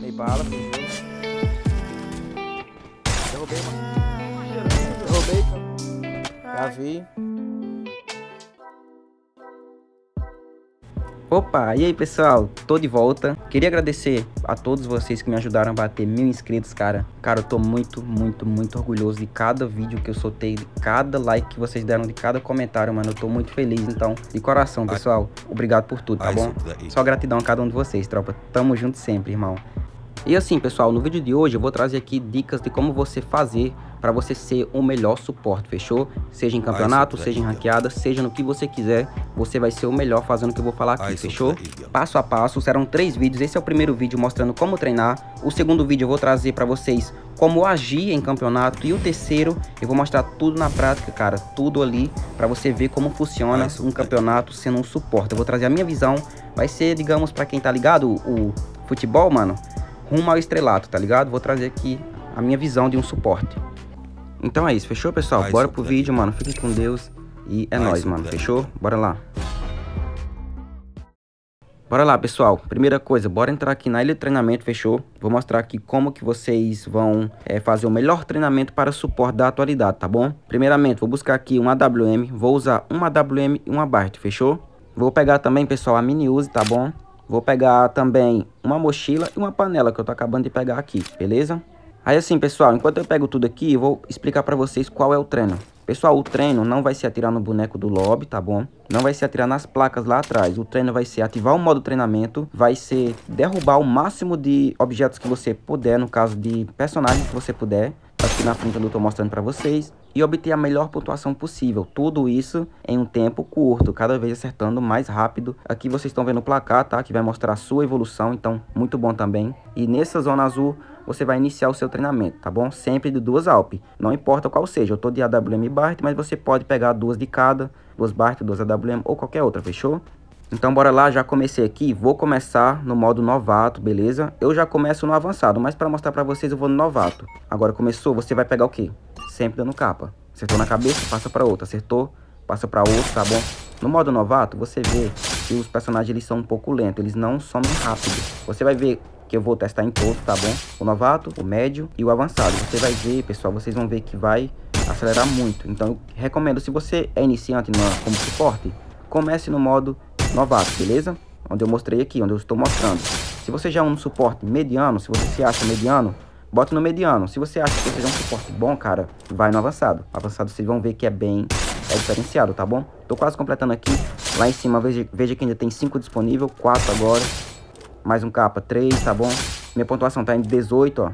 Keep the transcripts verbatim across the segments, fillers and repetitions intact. Dei bala, fugiu. Derrubei, mano. Derrubei, cara. Já vi. Opa, e aí pessoal, tô de volta. Queria agradecer a todos vocês que me ajudaram a bater mil inscritos, cara. Cara, eu tô muito, muito, muito orgulhoso de cada vídeo que eu soltei, de cada like que vocês deram, de cada comentário, mano. Eu tô muito feliz, então, de coração, pessoal. Obrigado por tudo, tá bom? Só gratidão a cada um de vocês, tropa. Tamo junto sempre, irmão. E assim, pessoal, no vídeo de hoje eu vou trazer aqui dicas de como você fazer para você ser o melhor suporte, fechou? Seja em campeonato, seja em ranqueada, seja no que você quiser, você vai ser o melhor fazendo o que eu vou falar aqui, fechou? Passo a passo, serão três vídeos. Esse é o primeiro vídeo mostrando como treinar, o segundo vídeo eu vou trazer para vocês como agir em campeonato, e o terceiro eu vou mostrar tudo na prática, cara, tudo ali para você ver como funciona um campeonato sendo um suporte. Eu vou trazer a minha visão, vai ser, digamos, para quem tá ligado, o futebol, mano, rumo ao estrelato, tá ligado? Vou trazer aqui a minha visão de um suporte. Então é isso, fechou, pessoal? Bora pro vídeo, mano. Fiquem com Deus e é nóis, mano. Fechou? Bora lá. Bora lá, pessoal. Primeira coisa, bora entrar aqui na ilha de treinamento, fechou? Vou mostrar aqui como que vocês vão é, fazer o melhor treinamento para suporte da atualidade, tá bom? Primeiramente, vou buscar aqui um A W M. Vou usar uma A W M e uma Bart, fechou? Vou pegar também, pessoal, a Mini Uzi, tá bom? Vou pegar também uma mochila e uma panela que eu tô acabando de pegar aqui, beleza? Aí assim, pessoal, enquanto eu pego tudo aqui, eu vou explicar pra vocês qual é o treino. Pessoal, o treino não vai ser atirar no boneco do lobby, tá bom? Não vai ser atirar nas placas lá atrás. O treino vai ser ativar o modo treinamento, vai ser derrubar o máximo de objetos que você puder, no caso de personagens que você puder. Aqui na frente eu tô mostrando pra vocês. E obter a melhor pontuação possível. Tudo isso em um tempo curto, cada vez acertando mais rápido. Aqui vocês estão vendo o placar, tá? Que vai mostrar a sua evolução, então muito bom também. E nessa zona azul você vai iniciar o seu treinamento, tá bom? Sempre de duas A W P, não importa qual seja. Eu tô de A W M e Bart, mas você pode pegar duas de cada. Duas Bart, duas A W M ou qualquer outra, fechou? Então bora lá, já comecei aqui, vou começar no modo novato, beleza? Eu já começo no avançado, mas para mostrar para vocês eu vou no novato. Agora começou, você vai pegar o quê? Sempre dando capa. Acertou na cabeça, passa para outra. Acertou, passa para outra, tá bom? No modo novato, você vê que os personagens eles são um pouco lentos, eles não somem rápido. Você vai ver que eu vou testar em todos, tá bom? O novato, o médio e o avançado. Você vai ver, pessoal, vocês vão ver que vai acelerar muito. Então eu recomendo, se você é iniciante no, como suporte, comece no modo novato, beleza? Onde eu mostrei aqui, onde eu estou mostrando. Se você já é um suporte mediano, se você se acha mediano, bota no mediano. Se você acha que você já é um suporte bom, cara, vai no avançado. Avançado vocês vão ver que é bem é diferenciado, tá bom? Tô quase completando aqui. Lá em cima, veja, veja que ainda tem cinco disponível, quatro agora. Mais um capa, três, tá bom? Minha pontuação tá em dezoito, ó.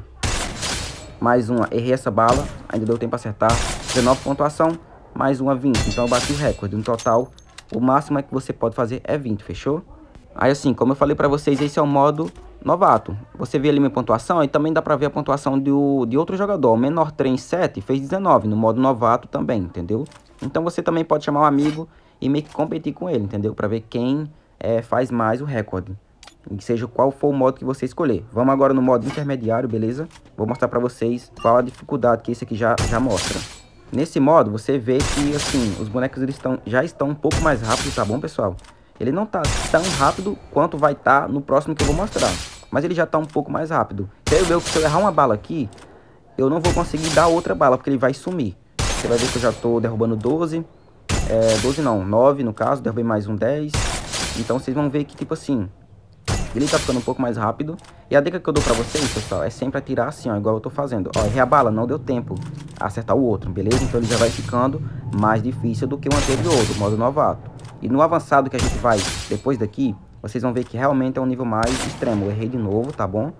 Mais uma, errei essa bala, ainda deu tempo pra acertar. dezenove pontuação, mais uma vinte, então eu bati o recorde. No total, o máximo é que você pode fazer é vinte, fechou? Aí assim, como eu falei pra vocês, esse é o modo novato. Você vê ali minha pontuação e também dá pra ver a pontuação do, de outro jogador. O menor três sete fez dezenove no modo novato também, entendeu? Então você também pode chamar um amigo e meio que competir com ele, entendeu? Pra ver quem é, faz mais o recorde. E seja qual for o modo que você escolher. Vamos agora no modo intermediário, beleza? Vou mostrar pra vocês qual a dificuldade que esse aqui já, já mostra. Nesse modo, você vê que, assim, os bonecos eles estão, já estão um pouco mais rápidos, tá bom, pessoal? Ele não tá tão rápido quanto vai estar tá no próximo que eu vou mostrar. Mas ele já tá um pouco mais rápido. Quero ver que se eu errar uma bala aqui, eu não vou conseguir dar outra bala, porque ele vai sumir. Você vai ver que eu já tô derrubando doze. É, doze não, nove no caso, derrubei mais um dez. Então vocês vão ver que, tipo assim, ele tá ficando um pouco mais rápido. E a dica que eu dou pra vocês, pessoal, é sempre atirar assim, ó, igual eu tô fazendo. Ó, errei a bala, não deu tempo acertar o outro, beleza? Então ele já vai ficando mais difícil do que o anterior, do modo novato. E no avançado que a gente vai depois daqui, vocês vão ver que realmente é um nível mais extremo. Eu errei de novo, tá bom?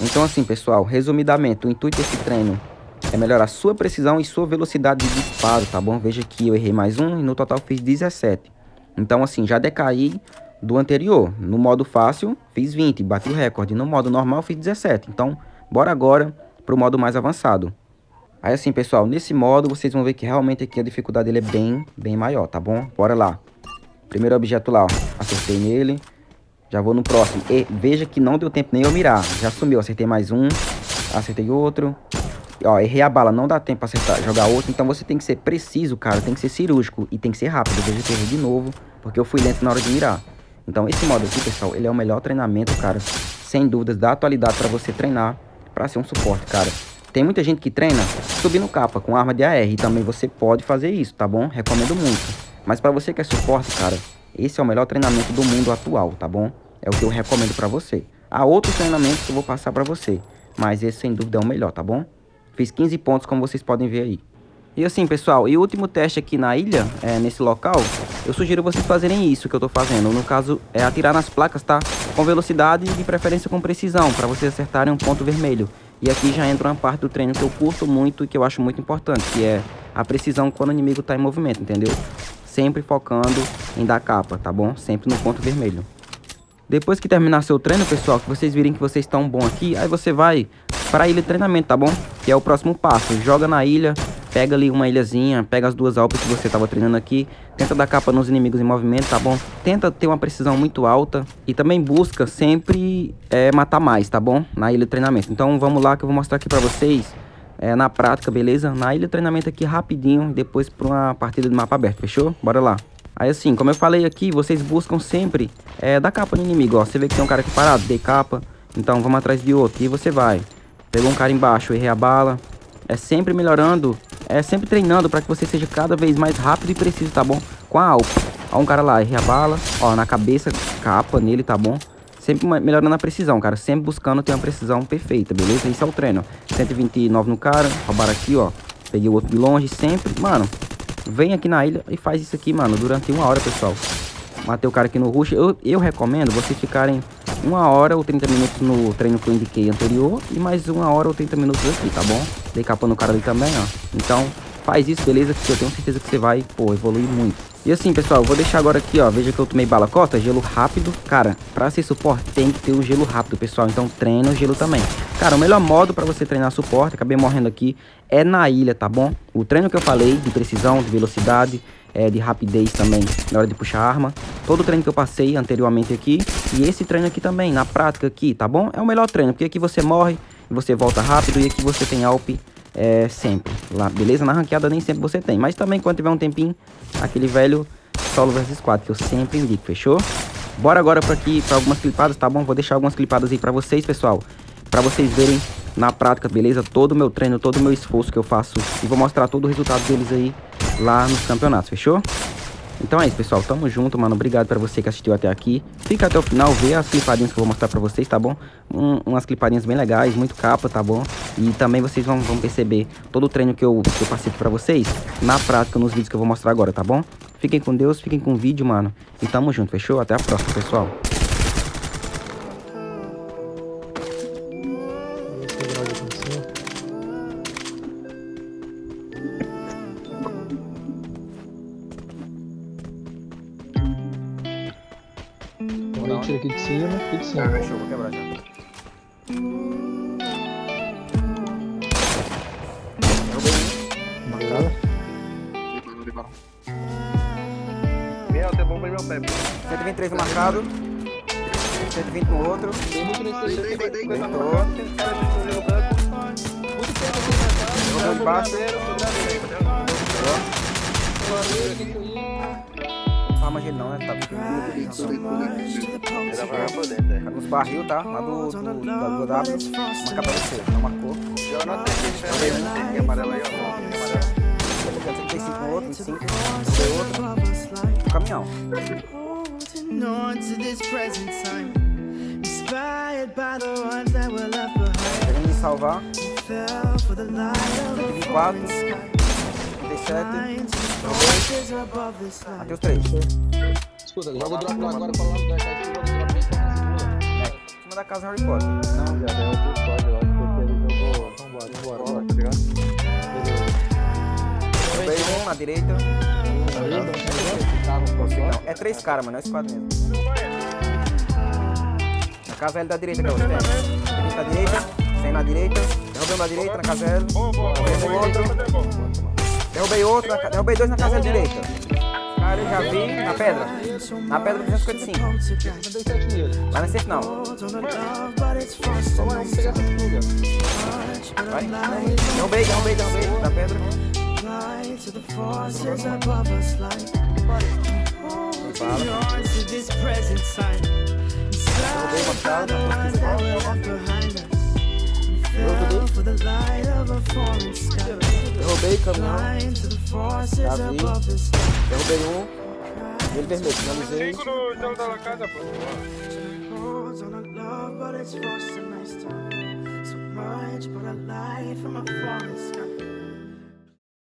Então assim, pessoal, resumidamente, o intuito desse treino é melhorar sua precisão e sua velocidade de disparo, tá bom? Veja que eu errei mais um e no total fiz dezessete. Então assim, já decaí do anterior. No modo fácil fiz vinte, bati o recorde. No modo normal fiz dezessete. Então bora agora pro modo mais avançado. Aí assim, pessoal, nesse modo vocês vão ver que realmente aqui a dificuldade dele é bem, bem maior, tá bom? Bora lá. Primeiro objeto lá, ó. Acertei nele. Já vou no próximo. E veja que não deu tempo nem eu mirar. Já sumiu. Acertei mais um. Acertei outro. E, ó, errei a bala. Não dá tempo pra acertar, jogar outro. Então você tem que ser preciso, cara. Tem que ser cirúrgico. E tem que ser rápido. Veja que errei de novo, porque eu fui lento na hora de mirar. Então esse modo aqui, pessoal, ele é o melhor treinamento, cara. sem dúvidas, da atualidade para você treinar, para ser um suporte, cara. Tem muita gente que treina subindo capa com arma de A R, e também você pode fazer isso, tá bom? Recomendo muito. Mas para você que é suporte, cara, esse é o melhor treinamento do mundo atual, tá bom? É o que eu recomendo para você. Há outros treinamentos que eu vou passar para você, mas esse sem dúvida é o melhor, tá bom? Fiz quinze pontos, como vocês podem ver aí. E assim, pessoal, e o último teste aqui na ilha, é, nesse local, eu sugiro vocês fazerem isso que eu tô fazendo. No caso, é atirar nas placas, tá? Com velocidade e de preferência com precisão, para vocês acertarem um ponto vermelho. E aqui já entra uma parte do treino que eu curto muito e que eu acho muito importante, que é a precisão quando o inimigo tá em movimento, entendeu? Sempre focando em dar capa, tá bom? Sempre no ponto vermelho. Depois que terminar seu treino, pessoal, que vocês virem que vocês estão bom aqui, aí você vai para a ilha de treinamento, tá bom? Que é o próximo passo. Joga na ilha, pega ali uma ilhazinha, pega as duas alpas que você estava treinando aqui, tenta dar capa nos inimigos em movimento, tá bom? Tenta ter uma precisão muito alta e também busca sempre é, matar mais, tá bom? Na ilha de treinamento. Então vamos lá que eu vou mostrar aqui pra vocês é, na prática, beleza? Na ilha de treinamento aqui rapidinho, depois pra uma partida de mapa aberto, fechou? Bora lá! Aí assim, como eu falei aqui, vocês buscam sempre é, dar capa no inimigo, ó. Você vê que tem um cara aqui parado, dei capa, então vamos atrás de outro, e você vai. Pegou um cara embaixo, errei a bala, é sempre melhorando... É sempre treinando para que você seja cada vez mais rápido e preciso, tá bom? Com a alpa. Ó, um cara lá, errei a bala. Ó, na cabeça, capa nele, tá bom? Sempre melhorando a precisão, cara. Sempre buscando ter uma precisão perfeita, beleza? Isso é o treino. cento e vinte e nove no cara. Roubaram aqui, ó. Peguei o outro de longe. Sempre, mano. Vem aqui na ilha e faz isso aqui, mano. Durante uma hora, pessoal. Matei o cara aqui no rush. Eu, eu recomendo vocês ficarem uma hora ou trinta minutos no treino que eu indiquei anterior e mais uma hora ou trinta minutos aqui, tá bom? Dei capa no cara ali também, ó. Então, faz isso, beleza? Que eu tenho certeza que você vai, pô, evoluir muito. E assim, pessoal, eu vou deixar agora aqui, ó. Veja que eu tomei bala costa, gelo rápido. Cara, pra ser suporte tem que ter o gelo rápido, pessoal. Então, treina o gelo também. Cara, o melhor modo pra você treinar suporte, acabei morrendo aqui, é na ilha, tá bom? O treino que eu falei, de precisão, de velocidade... É, de rapidez também, na hora de puxar a arma. Todo o treino que eu passei anteriormente aqui, e esse treino aqui também, na prática aqui, tá bom? É o melhor treino, porque aqui você morre, você volta rápido, e aqui você tem alp é, sempre, lá, beleza? Na ranqueada nem sempre você tem, mas também quando tiver um tempinho, aquele velho solo versus squad, que eu sempre indico, fechou? Bora agora pra aqui, pra algumas clipadas, tá bom? Vou deixar algumas clipadas aí pra vocês, pessoal, pra vocês verem na prática, beleza? Todo o meu treino, todo o meu esforço que eu faço, e vou mostrar todo o resultado deles aí, lá nos campeonatos, fechou? Então é isso, pessoal, tamo junto, mano. Obrigado pra você que assistiu até aqui. Fica até o final, vê as clipadinhas que eu vou mostrar pra vocês, tá bom? Um, umas clipadinhas bem legais, muito capa, tá bom? E também vocês vão, vão perceber todo o treino que eu, que eu passei aqui pra vocês na prática, nos vídeos que eu vou mostrar agora, tá bom? Fiquem com Deus, fiquem com o vídeo, mano. E tamo junto, fechou? Até a próxima, pessoal. Tira aqui de cima, aqui de cima. Ah, fechou, vou quebrar já. Bacana. Meu, tem bom pra meu pé. cento e vinte e três no marcado. cento e vinte no outro. Tem muito nesse jeito, tem que levantar. Jogou de baixo. Mas ele não, né? Tá muito. Os barril, tá? Lá do W, marca pra você, não marcou. Eu não tenho que amarelo aí, ó. trinta e cinco no outro, vinte e cinco no outro. No caminhão. Querendo me salvar. vinte e quatro. sete, até os três. Escuta, joga o drop lá agora pra lá da casa. Em cima da casa Harry Potter. Não, já deu o código lá que eu vou. Vambora, vambora, vambora, tá ligado? Beleza. Um na direita. É três caras, mano, é esse quadro mesmo. Na casa L da direita, que é o três. Direita da direita, cem na direita. Derrubamos na direita, na casa L. Derrubamos outro. Derrubei outro, na, derrubei dois na casa direita. Cara, eu já vi na pedra. Na pedra duzentos e cinquenta e cinco. Mas não é safe não. Vai. Derrubei, derrubei, derrubei na pedra. Fala. Derrubei o caminhão, Davi, derrubei um, e ele vermelho, finalizei. Tem cinco no dono da casa, pô. It's forced a nice time, so much, but I lie for my promise.